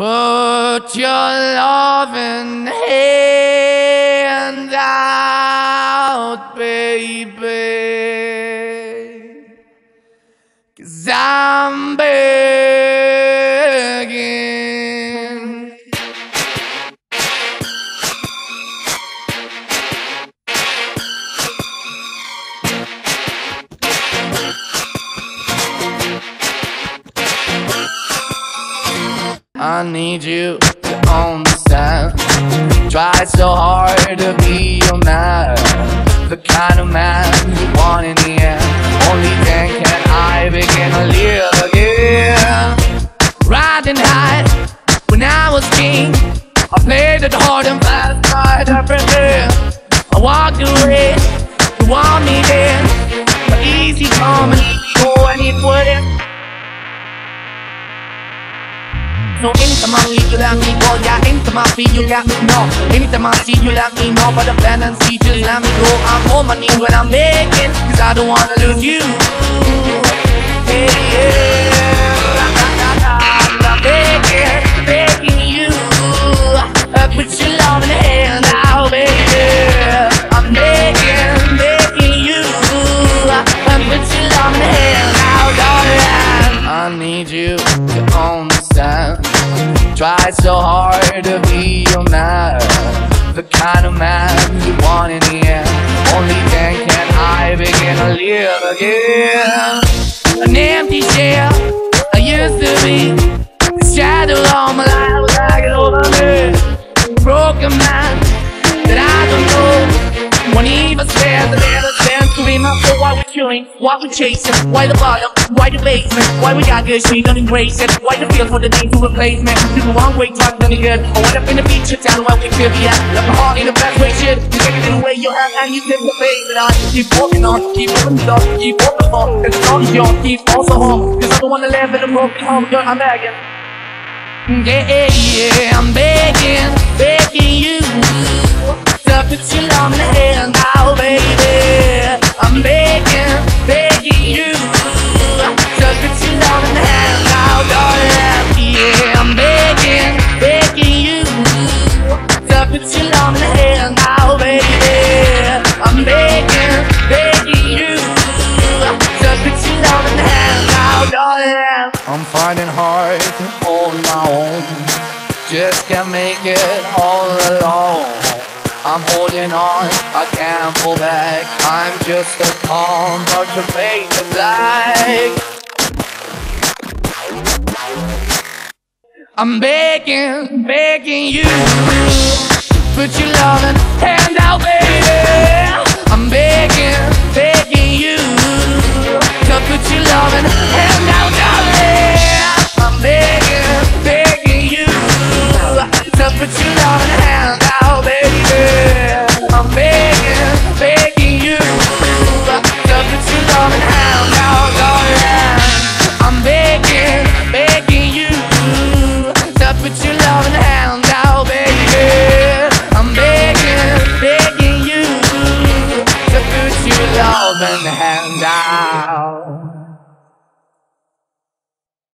Put your loving hand out, baby, 'cause I'm begging. I need you to understand. Try so hard to be your man, the kind of man you want in the end. Only then can I begin to live again. Riding high when I was king, I played it hard and fast, tried everything. I walked away, you want me there, but easy come and easy go, and it wouldn't. No, anytime I leave, you let me go. Yeah, anytime I feel, you let me know. Anytime I see, you let me know. But the plan and see, just let me go. I'm on my knees when I'm begging, 'cause I don't wanna lose you. Hey, yeah, I'm begging, begging you. Put your love in the hand out, baby. I'm begging, begging you. Put your love in the hand out, darling. I need you to understand. Try so hard to be your man, the kind of man you want in the end. Only then can I begin to live again. An empty shell I used to be, the shadow all my life was hanging over me. A broken man that I don't know, won't even stand the little chance to be my soul. Why we chewing? Why we chasing? Why the bottom? Why the basement? Why we got good shit, don't embrace it? Why the feel for the need to replace me? Do the wrong way, talk nothing good. I went up in the feature town where we could be at. Love my heart in the best way, shit. You take it away, you have, and you take the face it on. Keep walking on, keep moving the door, keep walking on. Cause it's all yours, keep also home. 'Cause I don't wanna live in a broken home, girl, I'm begging. Yeah, yeah, yeah, I'm begging, begging you. Stop it, you love me and now, baby. I'm begging, begging you. Put your love in the hand out, darling. Yeah, I'm begging, begging you. So put your love in the hand out, baby. I'm begging, begging you. So put your love in the hand out, darling. I'm finding hard to hold my own, just can't make it all alone. I'm holding on, I can't pull back. I'm just a calm, but your face is like. I'm begging, begging you to put your loving hand out, baby. I'm begging.